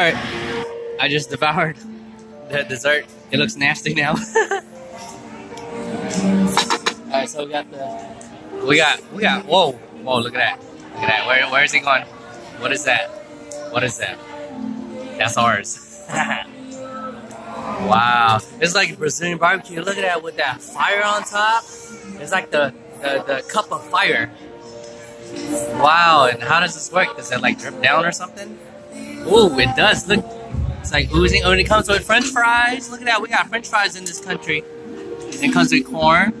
Alright, I just devoured the dessert. It looks nasty now. Alright, so we got the... We got, whoa, look at that. Look at that, where is it going? What is that? What is that? That's ours. Wow, it's like Brazilian barbecue. Look at that with that fire on top. It's like the cup of fire. Wow, and how does this work? Does it like drip down or something? Ooh, it does. Look, it's like oozing. Oh, and it comes with French fries. Look at that. We got French fries in this country. It comes with corn.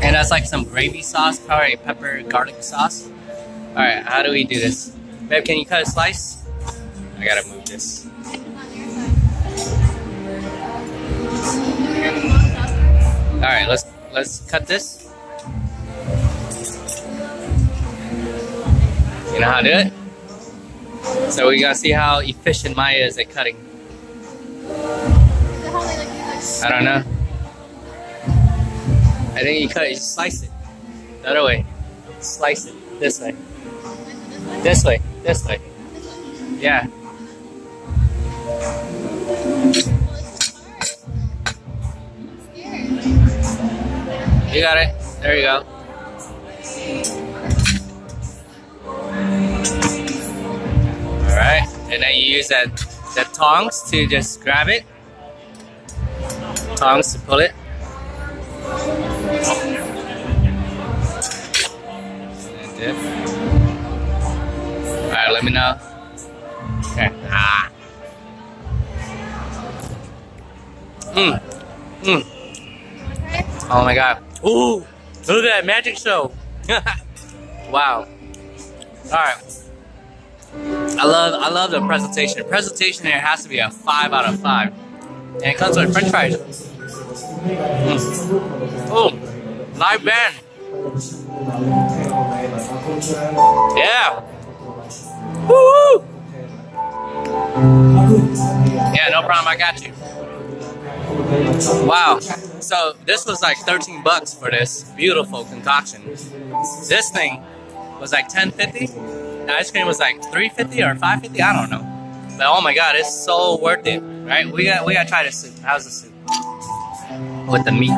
And that's like some gravy sauce, probably pepper, garlic sauce. All right, how do we do this? Babe, can you cut a slice? I gotta move this. All right, let's cut this. You know how to do it? So we're gonna see how efficient Maya is at cutting. I don't know. I think you cut it, you slice it. The other way. Slice it. This way. This way. This way. Yeah. You got it. There you go. Alright, and then you use the tongs to just grab it. Tongs to pull it. And dip. Alright, let me know. Okay. Ah. Mmm. Mmm. Oh my god. Ooh! Look at that magic show! Wow. Alright. I love the presentation. The presentation here has to be a 5 out of 5. And it comes with French fries. Mm. Oh, live band. Yeah. Woo! Yeah, no problem. I got you. Wow. So this was like 13 bucks for this beautiful concoction. This thing was like $10.50. The ice cream was like $3.50 or $5.50, I don't know. But oh my god, it's so worth it, right? We gotta try the soup. How's the soup? With the meat.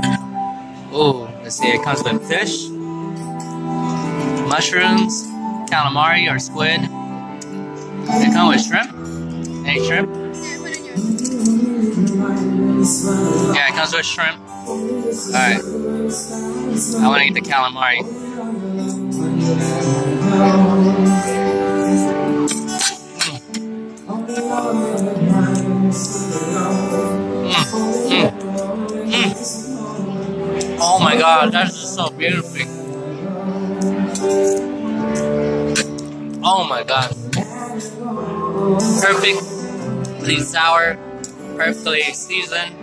Ooh, let's see, it comes with fish, mushrooms, calamari or squid. It comes with shrimp. Any shrimp? Yeah, it comes with shrimp. Alright. I wanna eat the calamari. Oh my god, that's just so beautiful. Oh my god. Perfectly sour, perfectly seasoned.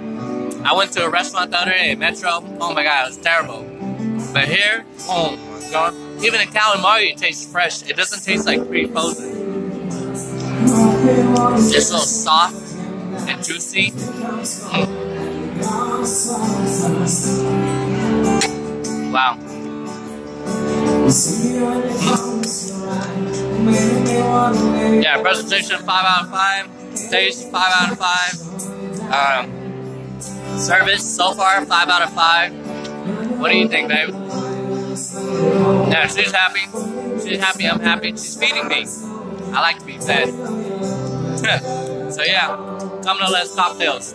I went to a restaurant the other day in Metro. Oh my god, it was terrible. But here, oh my god. Even the calamari tastes fresh. It doesn't taste like pre-frozen. It's so soft and juicy. Mm. Wow. Mm. Yeah, presentation 5 out of 5. Taste 5 out of 5. Service so far 5 out of 5. What do you think, babe? Yeah, she's happy. She's happy. I'm happy. She's feeding me. I like to be fed. So yeah, come to Les Cocktails.